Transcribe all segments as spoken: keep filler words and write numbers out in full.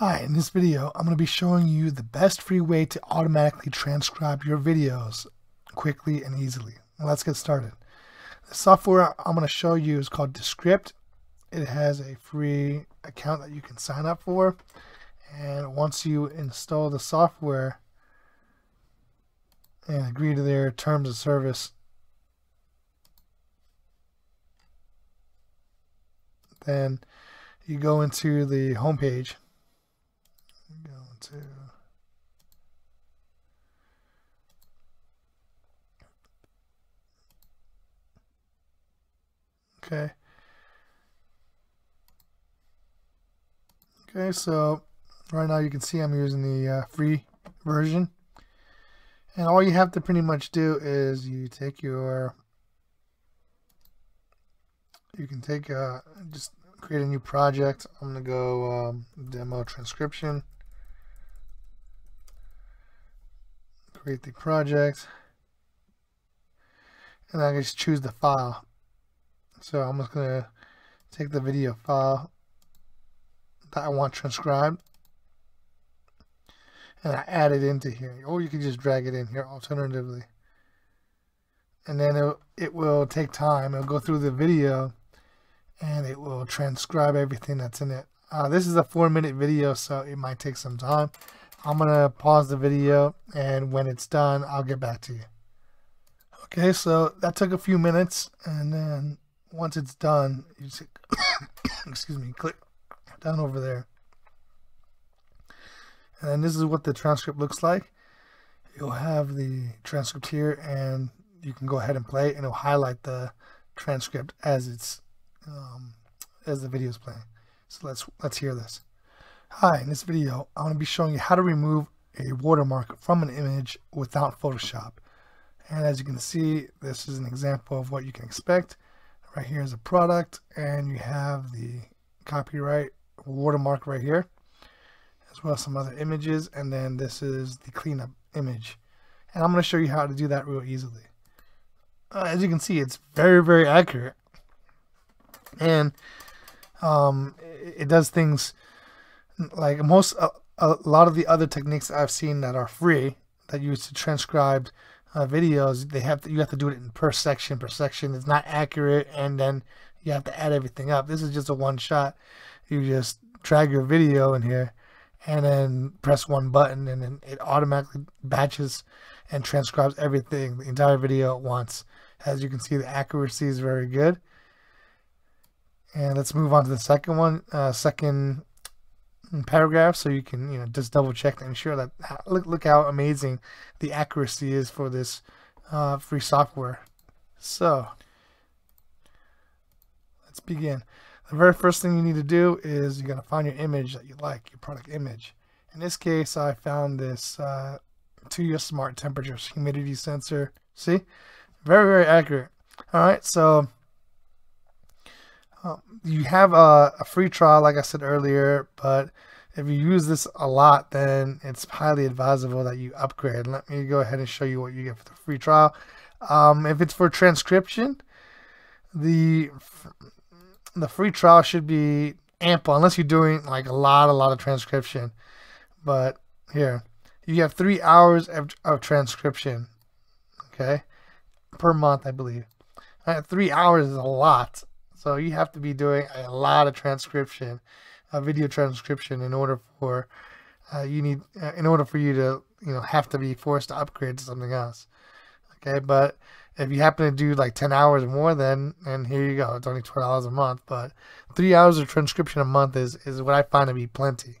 Hi, in this video, I'm going to be showing you the best free way to automatically transcribe your videos quickly and easily. Now let's get started. The software I'm going to show you is called Descript. It has a free account that you can sign up for. And once you install the software and agree to their terms of service, then you go into the home page. Go to okay. Okay, so right now you can see I'm using the uh, free version, and all you have to pretty much do is you take your you can take uh, just create a new project. I'm gonna go um, demo transcription. Create the project, and I can just choose the file. So I'm just gonna take the video file that I want transcribed, and I add it into here. Or you can just drag it in here alternatively, and then it, it will take time. It'll go through the video, and it will transcribe everything that's in it. Uh, this is a four-minute video, so it might take some time. I'm gonna pause the video, and when it's done, I'll get back to you. Okay, so that took a few minutes, and then once it's done, you just excuse me, click down over there, and then this is what the transcript looks like. You'll have the transcript here, and you can go ahead and play, and it'll highlight the transcript as it's um, as the video is playing. So let's let's hear this. Hi, in this video, I'm going to be showing you how to remove a watermark from an image without Photoshop. And as you can see, this is an example of what you can expect. Right here is a product, and you have the copyright watermark right here, as well as some other images, and then this is the cleanup image. And I'm going to show you how to do that real easily. Uh, as you can see, it's very, very accurate. And um, it does things... like most, a, a lot of the other techniques I've seen that are free that used to transcribe uh, videos, they have to, you have to do it in per section per section. It's not accurate, and then you have to add everything up. This is just a one shot. You just drag your video in here, and then press one button, and then it automatically batches and transcribes everything, the entire video at once. As you can see, the accuracy is very good. And let's move on to the second one, uh, second. paragraph, so you can you know just double check to ensure that look look how amazing the accuracy is for this uh, free software. So let's begin. The very first thing you need to do is you're gonna find your image that you like, your product image. In this case, I found this uh, Tuya smart temperature humidity sensor. See, very very accurate. All right, so. Um, you have a, a free trial, like I said earlier, but if you use this a lot, then it's highly advisable that you upgrade. Let me go ahead and show you what you get for the free trial. Um, if it's for transcription, the the free trial should be ample, unless you're doing like a lot, a lot of transcription. But here, you have three hours of, of transcription, okay, per month, I believe. Uh, three hours is a lot. So you have to be doing a lot of transcription, uh, video transcription, in order for uh, you need, uh, in order for you to you know have to be forced to upgrade to something else. Okay, but if you happen to do like ten hours more, then and here you go, it's only twelve dollars a month. But three hours of transcription a month is is what I find to be plenty.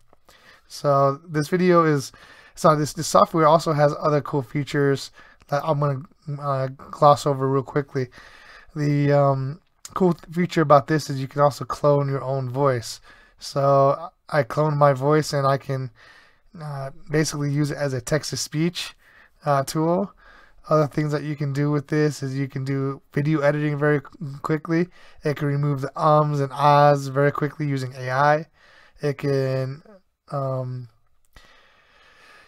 So this video is so this this software also has other cool features that I'm gonna uh, gloss over real quickly. The um, cool feature about this is you can also clone your own voice. So I cloned my voice, and I can uh, basically use it as a text-to-speech uh, tool. Other things that you can do with this is you can do video editing very quickly. It can remove the ums and ahs very quickly using A I. It can um,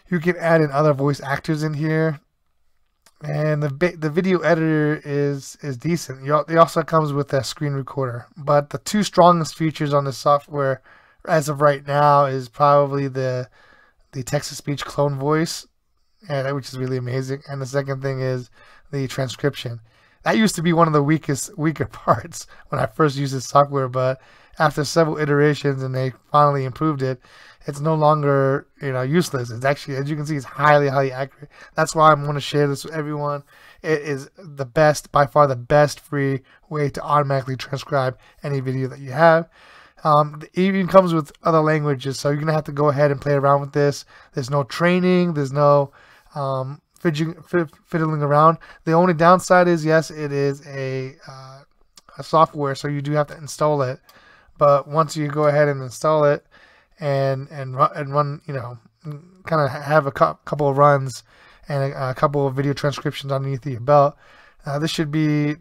you can add in other voice actors in here. And the the video editor is is decent. It also comes with a screen recorder. But the two strongest features on this software as of right now is probably the the text-to-speech clone voice, and which is really amazing. And the second thing is the transcription. That used to be one of the weakest weaker parts when I first used this software, but after several iterations and they finally improved it, it's no longer, you know, useless. It's actually, as you can see, it's highly, highly accurate. That's why I want to share this with everyone. It is the best, by far the best free way to automatically transcribe any video that you have. Um, it even comes with other languages, so you're going to have to go ahead and play around with this. There's no training. There's no um, fiddling around. The only downside is, yes, it is a, uh, a software, so you do have to install it. But once you go ahead and install it, and and run, and run you know, kind of have a couple of runs and a, a couple of video transcriptions underneath your belt, uh, this should be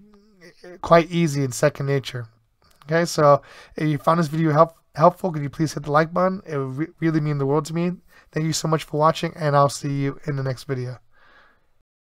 quite easy and second nature. Okay, so if you found this video help, helpful, could you please hit the like button? It would re really mean the world to me. Thank you so much for watching, and I'll see you in the next video.